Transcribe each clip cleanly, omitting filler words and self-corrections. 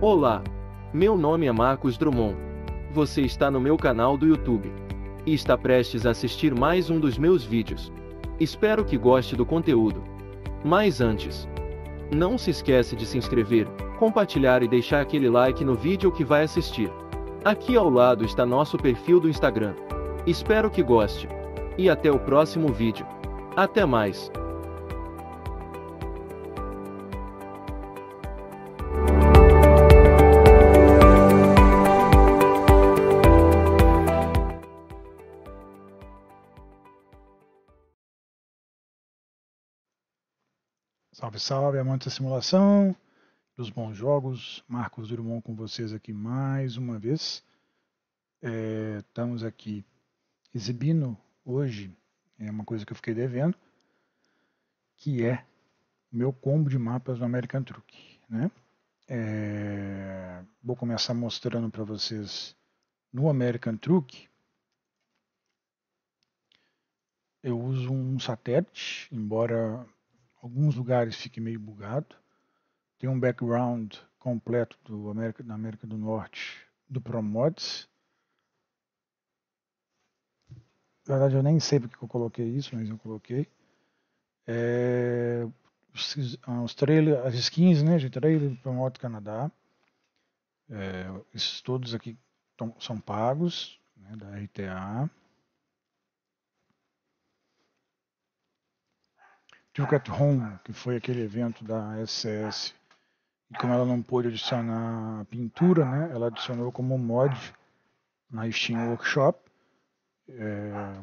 Olá, meu nome é Marcos Drummond. Você está no meu canal do YouTube e está prestes a assistir mais um dos meus vídeos. Espero que goste do conteúdo. Mas antes, não se esquece de se inscrever, compartilhar e deixar aquele like no vídeo que vai assistir. Aqui ao lado está nosso perfil do Instagram. Espero que goste. E até o próximo vídeo. Até mais! Salve, salve, amantes da simulação, dos bons jogos, Marcos Drummond com vocês aqui mais uma vez. Estamos aqui exibindo hoje, uma coisa que eu fiquei devendo, que é o meu combo de mapas do American Truck, né? Vou começar mostrando para vocês no American Truck. Eu uso um satélite, embora alguns lugares fiquem meio bugado. Tem um background completo da América do Norte do ProMods. Na verdade eu nem sei porque eu coloquei isso, mas eu coloquei. As skins, né, de trailer do ProMods Canadá. Esses todos aqui são pagos, né, da RTA. Truck at Home, que foi aquele evento da SCS, e como ela não pôde adicionar pintura, né, ela adicionou como mod na Steam Workshop.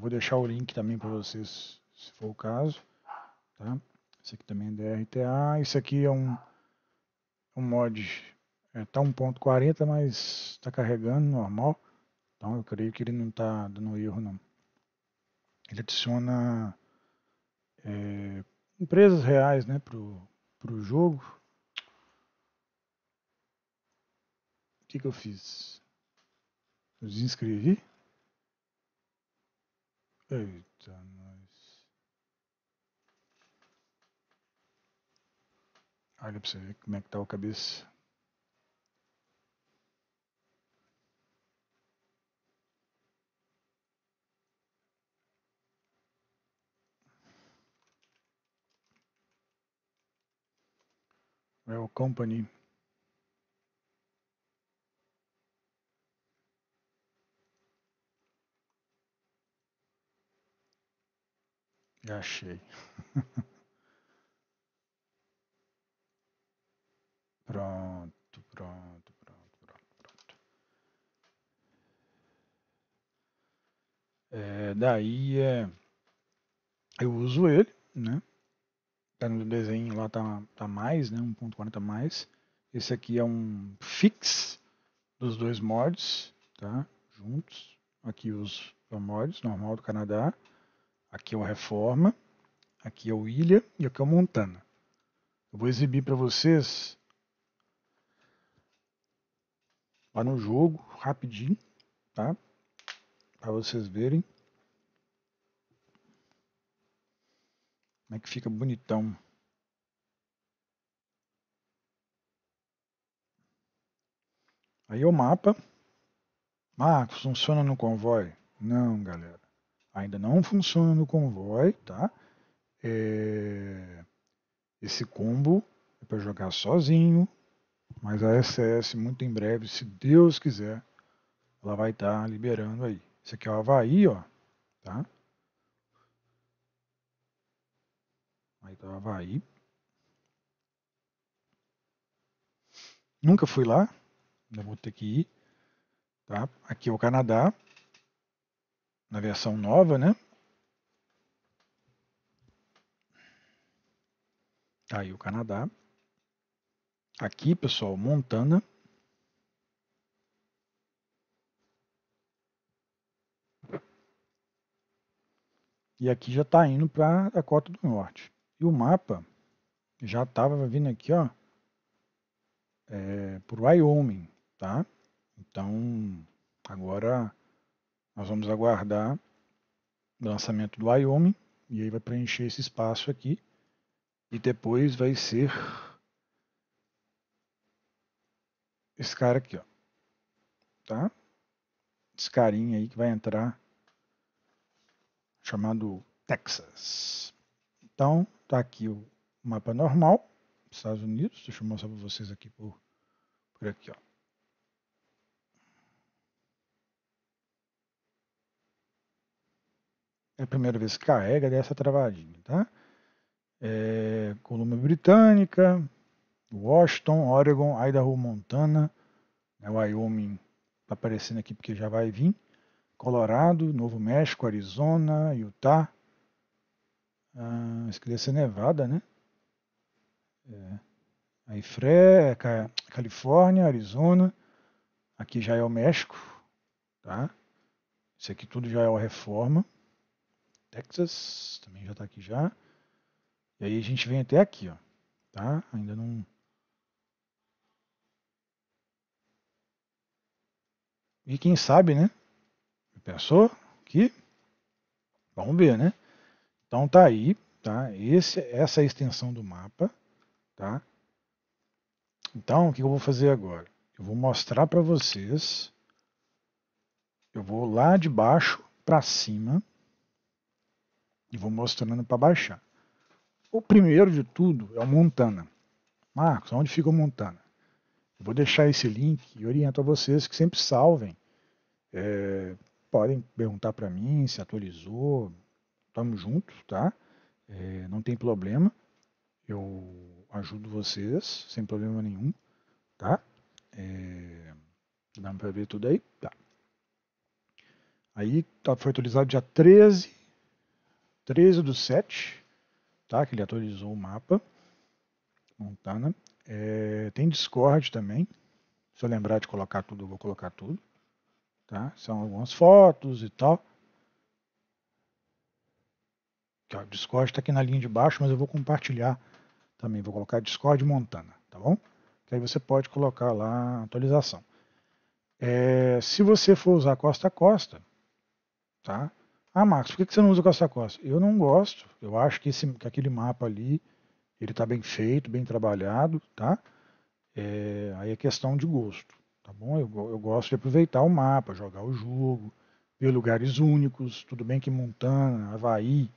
Vou deixar o link também para vocês, se for o caso, tá? Esse aqui também é da RTA. Esse aqui é um mod, tá 1.40, mas está carregando normal, então eu creio que ele não está dando erro não. Ele adiciona empresas reais, né, pro jogo. O que eu fiz? Eu desinscrevi. Eita, nós. Olha pra você ver como é que tá a cabeça. Well Company. Já achei. Pronto. Eu uso ele, né? Tá no desenho lá, tá mais, né, 1.40 mais. Esse aqui é um fix dos dois mods, tá, juntos. Aqui os mods, normal do Canadá. Aqui é o Reforma. Aqui é o Ilha e aqui é o Montana. Eu vou exibir para vocês lá no jogo, rapidinho, tá, para vocês verem como é que fica bonitão. Aí é o mapa. Marcos, funciona no convoy? Não, galera. Ainda não funciona no convoy, tá? Esse combo é para jogar sozinho. Mas a SCS, muito em breve, se Deus quiser, ela vai estar liberando aí. Esse aqui é o Havaí, ó. Tá? Aí tá Havaí. Nunca fui lá, ainda vou ter que ir, tá? Aqui é o Canadá, na versão nova, né? Tá aí o Canadá. Aqui, pessoal, Montana. E aqui já tá indo para a Dakota do Norte. E o mapa já estava vindo aqui, ó, por Wyoming, tá? Então, agora nós vamos aguardar o lançamento do Wyoming, e aí vai preencher esse espaço aqui, e depois vai ser esse cara aqui, ó, tá? Esse carinha aí que vai entrar, chamado Texas. Então, tá aqui o mapa normal, Estados Unidos. Deixa eu mostrar para vocês aqui por aqui, ó. É a primeira vez que carrega dessa travadinha, tá? Colômbia Britânica, Washington, Oregon, Idaho, Montana, Wyoming tá aparecendo aqui porque já vai vir, Colorado, Novo México, Arizona, Utah, isso queria ser Nevada, né? Aí Califórnia, Arizona, aqui já é o México, tá? Isso aqui tudo já é o Reforma, Texas também já tá aqui já. E aí a gente vem até aqui, ó, tá? Ainda não... E quem sabe, né? Pensou? Aqui? Vamos ver, né? Então tá aí, tá? Essa é a extensão do mapa, tá? Então, o que eu vou fazer agora? Eu vou mostrar para vocês. Eu vou lá de baixo para cima e vou mostrando para baixar. O primeiro de tudo é o Montana. Marcos, onde fica o Montana? Eu vou deixar esse link e oriento a vocês que sempre salvem. Podem perguntar para mim se atualizou. Estamos juntos, tá? Não tem problema. Eu ajudo vocês sem problema nenhum, tá? Dá para ver tudo aí? Tá. Aí foi atualizado dia 13/7. Tá, que ele atualizou o mapa Montana. Tem Discord também. Se eu lembrar de colocar tudo, eu vou colocar tudo, tá? São algumas fotos e tal. O Discord está aqui na linha de baixo, mas eu vou compartilhar também. Vou colocar Discord Montana, tá bom? Que aí você pode colocar lá a atualização. Se você for usar Costa a Costa, tá? Ah, Marcos, por que você não usa Costa a Costa? Eu não gosto. Eu acho que, aquele mapa ali, ele está bem feito, bem trabalhado, tá? Aí é questão de gosto, tá bom? Eu gosto de aproveitar o mapa, jogar o jogo, ver lugares únicos. Tudo bem que Montana, Havaí,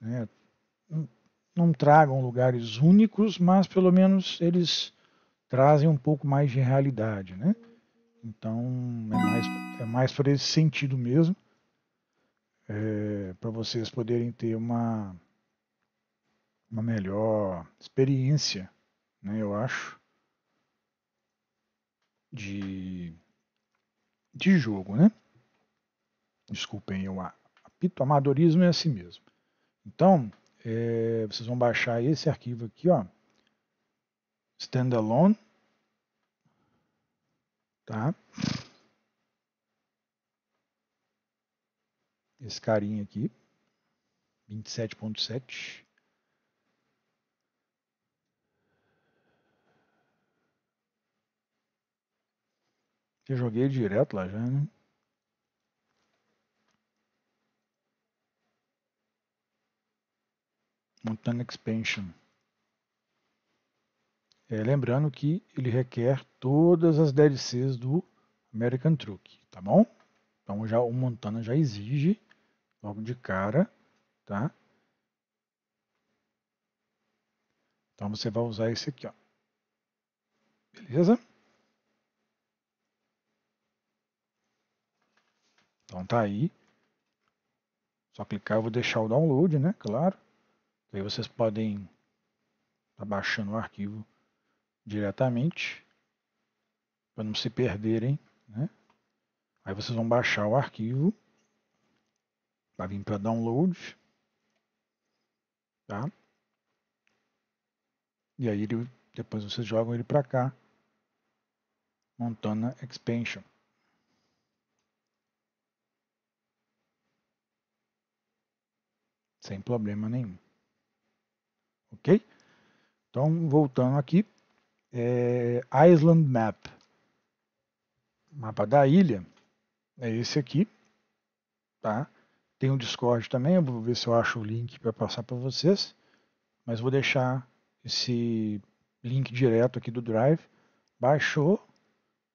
né, não tragam lugares únicos, mas pelo menos eles trazem um pouco mais de realidade, né? Então, é mais por esse sentido mesmo. Para vocês poderem ter uma melhor experiência, né, eu acho, de jogo, né? Desculpem, eu apito, amadorismo é assim mesmo. Então, vocês vão baixar esse arquivo aqui, ó, standalone, tá? Esse carinha aqui, 27.7. Eu joguei direto lá já, né? Montana Expansion. Lembrando que ele requer todas as DLCs do American Truck, tá bom? Então já, o Montana já exige... logo de cara, tá? Então você vai usar esse aqui, ó. Beleza? Então tá aí. Só clicar, eu vou deixar o download, né? Claro. Aí vocês podem tá baixando o arquivo diretamente, para não se perderem, né? Aí vocês vão baixar o arquivo. Vai vir para download, tá? E aí depois vocês jogam ele para cá, Montana Expansion. Sem problema nenhum. Ok? Então, voltando aqui, Island Map. Mapa da ilha. É esse aqui. Tá? Tem um Discord também. Eu vou ver se eu acho o link para passar para vocês. Mas vou deixar esse link direto aqui do Drive. Baixou.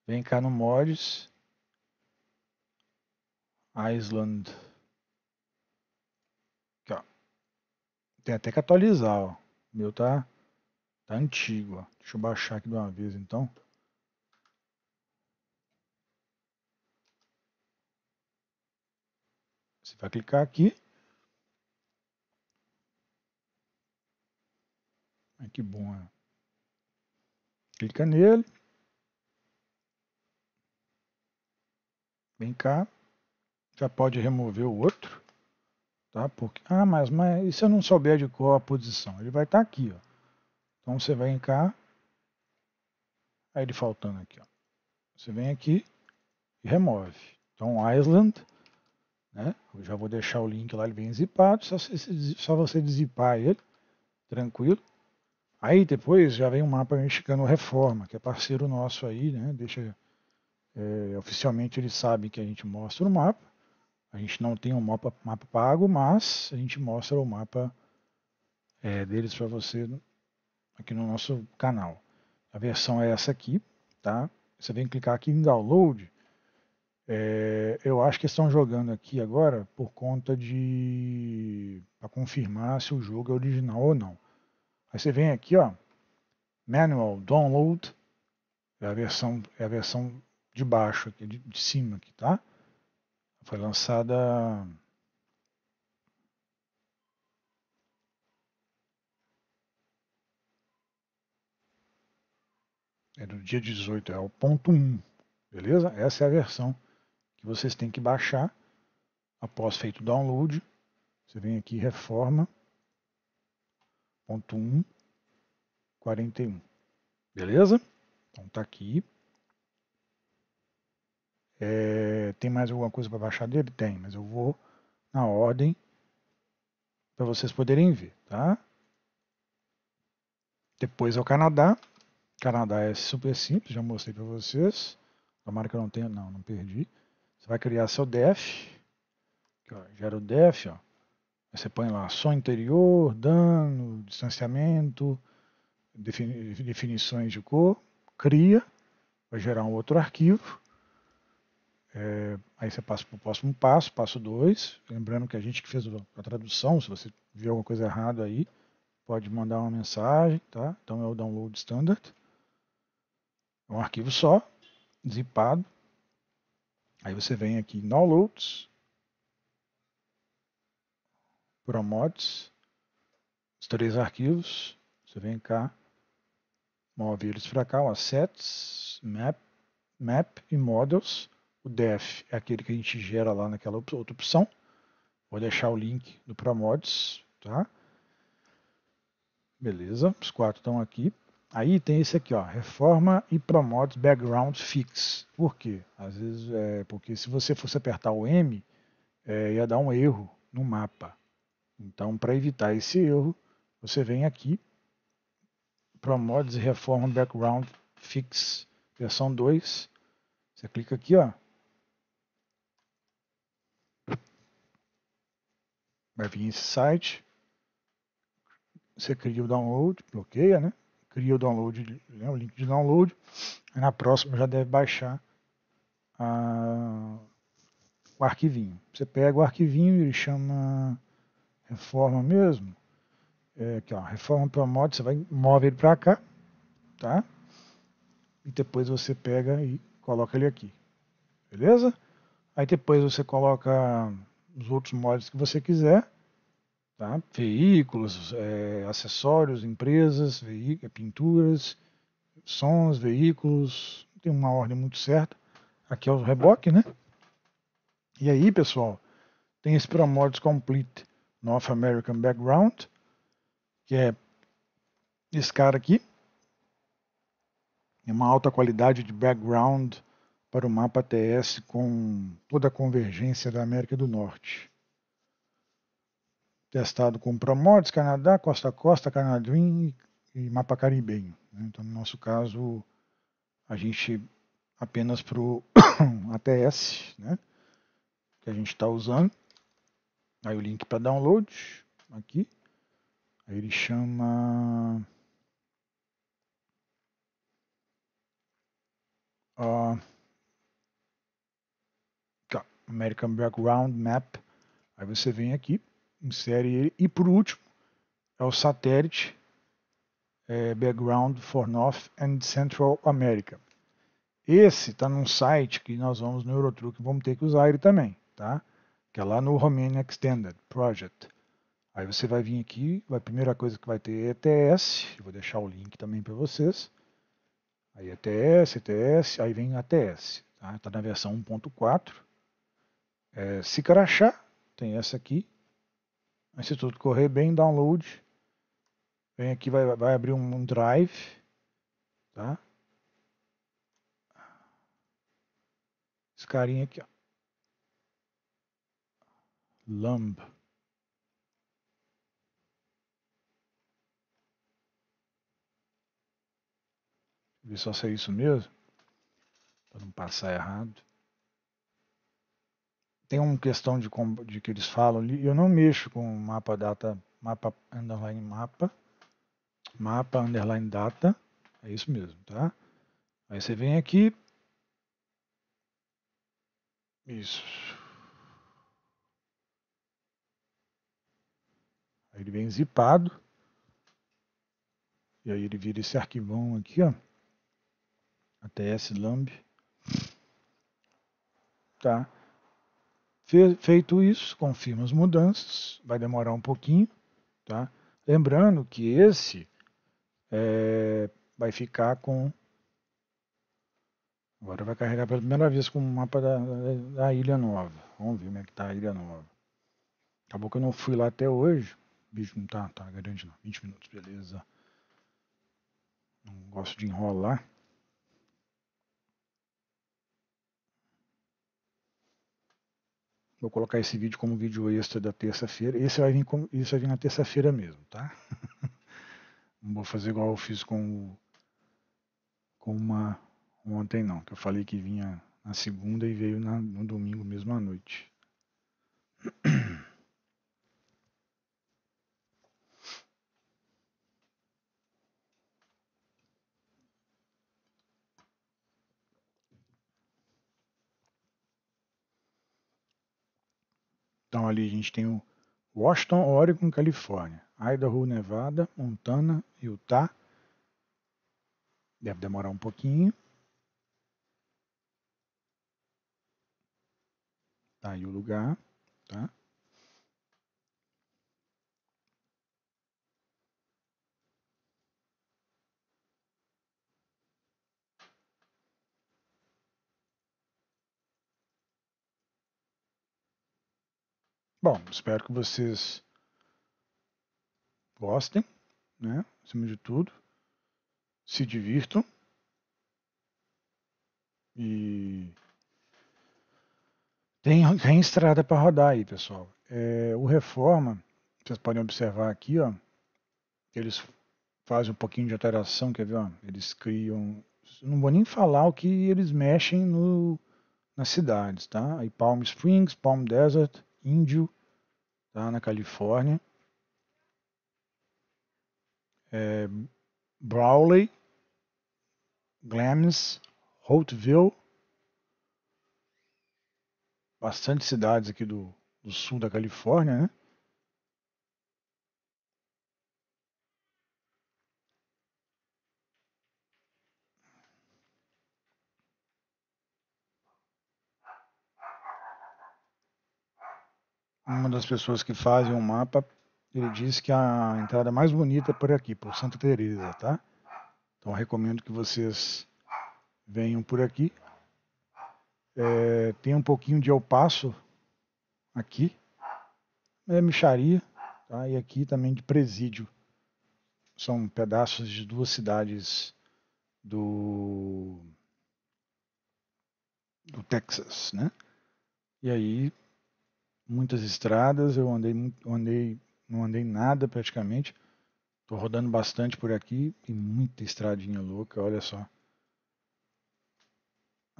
Vem cá no Mods. Island. Aqui, ó. Tem até que atualizar. Ó. O meu tá antigo. Ó. Deixa eu baixar aqui de uma vez então. Você vai clicar aqui. Ai, que bom, né? Clica nele. Vem cá. Já pode remover o outro. Tá? Porque, ah, mas e se eu não souber de qual a posição? Ele vai estar aqui. Ó. Então você vem cá. Aí ele faltando aqui. Ó. Você vem aqui e remove. Então Island. Né? Eu já vou deixar o link lá, ele vem zipado. Só você desequipar ele. Tranquilo. Aí depois já vem um mapa mexicano Reforma, que é parceiro nosso aí, né? Deixa, oficialmente ele sabe que a gente mostra o mapa. A gente não tem um mapa pago, mas a gente mostra o mapa deles para você aqui no nosso canal. A versão é essa aqui, tá? Você vem clicar aqui em Download. Eu acho que estão jogando aqui agora por conta de... para confirmar se o jogo é original ou não. Aí você vem aqui, ó, Manual, Download, é a versão de baixo, aqui, de cima aqui, tá? Foi lançada... É do dia 18, é o ponto 1, beleza? Essa é a versão que vocês têm que baixar. Após feito o download, você vem aqui, Reforma. 1.41, beleza? Então tá aqui. Tem mais alguma coisa para baixar dele? Tem, mas eu vou na ordem para vocês poderem ver, tá? Depois é o Canadá. Canadá é super simples, já mostrei para vocês. Tomara que eu não tenha, não perdi. Você vai criar seu def. Aqui, ó, gera o def, ó. Você põe lá som interior, dano, distanciamento, definições de cor, cria, vai gerar um outro arquivo. Aí você passa para o próximo passo, passo 2. Lembrando que a gente que fez a tradução, se você viu alguma coisa errada aí, pode mandar uma mensagem, tá? Então é o download standard. É um arquivo só, zipado. Aí você vem aqui em downloads. ProMods, os 3 arquivos, você vem cá, move eles para cá, o Assets, Map e Models, o Def é aquele que a gente gera lá naquela outra opção, vou deixar o link do ProMods, tá? Beleza, os 4 estão aqui, aí tem esse aqui, ó, Reforma e ProMods Background Fix, por quê? Às vezes porque se você fosse apertar o M, ia dar um erro no mapa. Então, para evitar esse erro, você vem aqui, ProMods e Reforma Background Fix, versão 2. Você clica aqui, ó. Vai vir esse site. Você cria o download, bloqueia, né? Cria o download, né? O link de download. Aí na próxima já deve baixar o arquivinho. Você pega o arquivinho e ele chama... Reforma mesmo, aqui ó, Reforma ProMods, você vai move ele para cá, tá? E depois você pega e coloca ele aqui, beleza? Aí depois você coloca os outros mods que você quiser, tá? Veículos, acessórios, empresas, pinturas, sons, veículos, tem uma ordem muito certa. Aqui é o reboque, né? E aí, pessoal, tem esse ProMods Complete North American Background, que é esse cara aqui. É uma alta qualidade de background para o mapa ATS com toda a convergência da América do Norte. Testado com ProMods, Canadá, Costa a Costa, Canadá e mapa caribenho. Então, no nosso caso, a gente apenas para o ATS, né, que a gente está usando. Aí o link para download, aqui. Aí ele chama... American Background Map. Aí você vem aqui, insere ele. E por último, é o satélite Background for North and Central America. Esse está num site que nós vamos no Eurotruck, vamos ter que usar ele também, tá? Que é lá no Romania Extended Project. Aí você vai vir aqui, a primeira coisa que vai ter é ATS. Eu vou deixar o link também para vocês. Aí ATS, aí vem ATS. Tá na versão 1.4. Se crachar, tem essa aqui. Mas se tudo correr bem, download. Vem aqui, vai abrir um drive, tá? Esse carinha aqui, ó. Lumb. Deixa eu ver só se é isso mesmo, para não passar errado. Tem uma questão de que eles falam ali. Eu não mexo com mapa data, mapa underline mapa, mapa underline data. É isso mesmo, tá? Aí você vem aqui. Isso. Aí ele vem zipado. E aí ele vira esse arquivão aqui, ó. ATS lamb. Tá. Feito isso, confirma as mudanças. Vai demorar um pouquinho, tá? Lembrando que esse vai ficar com... Agora vai carregar pela primeira vez com o mapa da Ilha Nova. Vamos ver como é que tá a Ilha Nova. Acabou que eu não fui lá até hoje. O bicho não tá grande não. 20 minutos, beleza. Não gosto de enrolar. Vou colocar esse vídeo como vídeo extra da terça-feira. Esse vai vir na terça-feira mesmo, tá? Não vou fazer igual eu fiz ontem não, que eu falei que vinha na segunda e veio no domingo mesmo à noite. Então ali a gente tem o Washington, Oregon, Califórnia, Idaho, Nevada, Montana, Utah. Deve demorar um pouquinho. Tá aí o lugar, tá? Bom, espero que vocês gostem, né? Acima de tudo, se divirtam e tem estrada para rodar aí, pessoal. O Reforma, vocês podem observar aqui, ó, eles fazem um pouquinho de alteração, quer ver? Ó, eles criam, não vou nem falar o que eles mexem nas cidades, tá? Aí Palm Springs, Palm Desert, Índio, tá? Na Califórnia. Brawley, Glamis, Holtville. Bastante cidades aqui do sul da Califórnia, né? Uma das pessoas que fazem o mapa, ele diz que a entrada mais bonita é por aqui, por Santa Teresa, tá? Então eu recomendo que vocês venham por aqui. Tem um pouquinho de El Paso aqui, Micharia, tá? E aqui também de Presídio. São pedaços de duas cidades do Texas, né? E aí muitas estradas, não andei nada praticamente. Tô rodando bastante por aqui, tem muita estradinha louca, olha só.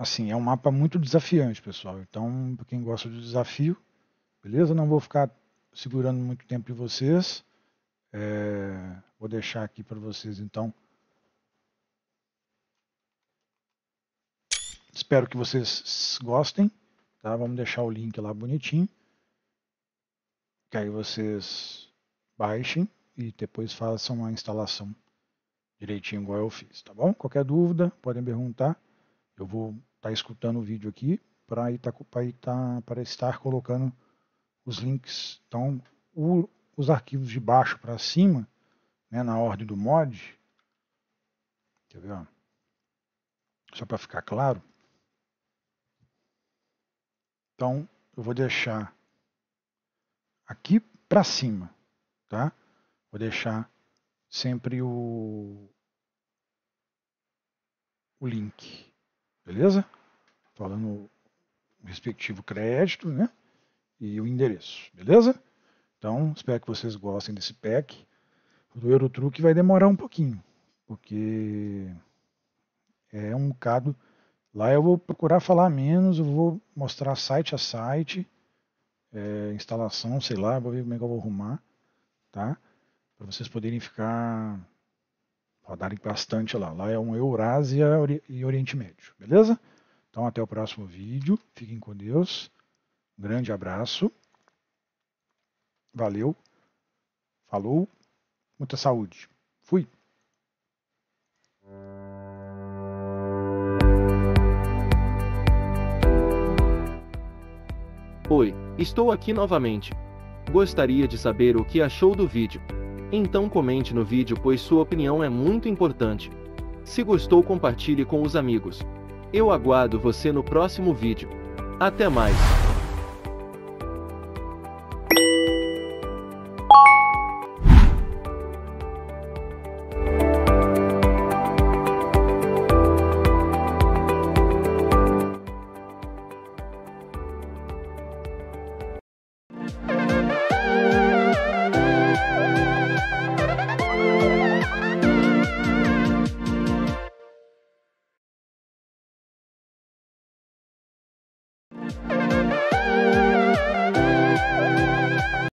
Assim, é um mapa muito desafiante, pessoal. Então, para quem gosta do desafio, beleza? Não vou ficar segurando muito tempo de vocês. Vou deixar aqui para vocês, então. Espero que vocês gostem. Tá? Vamos deixar o link lá bonitinho. Que aí vocês baixem e depois façam a instalação direitinho igual eu fiz, tá bom? Qualquer dúvida, podem perguntar. Eu vou estar escutando o vídeo aqui para estar colocando os links. Então, os arquivos de baixo para cima, né, na ordem do mod. Quer ver, ó? Só para ficar claro. Então, eu vou deixar aqui para cima, tá? Vou deixar sempre o link. Beleza? Falando o respectivo crédito, né? E o endereço, beleza? Então, espero que vocês gostem desse pack. O do Eurotruck vai demorar um pouquinho, porque é um bocado. Lá eu vou procurar falar menos, eu vou mostrar site a site, instalação, sei lá, vou ver como é que eu vou arrumar, tá? Para vocês poderem ficar... rodarem bastante lá. Lá é um Eurásia e Oriente Médio. Beleza? Então até o próximo vídeo. Fiquem com Deus. Um grande abraço. Valeu. Falou. Muita saúde. Fui. Oi, estou aqui novamente. Gostaria de saber o que achou do vídeo. Então comente no vídeo, pois sua opinião é muito importante. Se gostou, compartilhe com os amigos. Eu aguardo você no próximo vídeo. Até mais!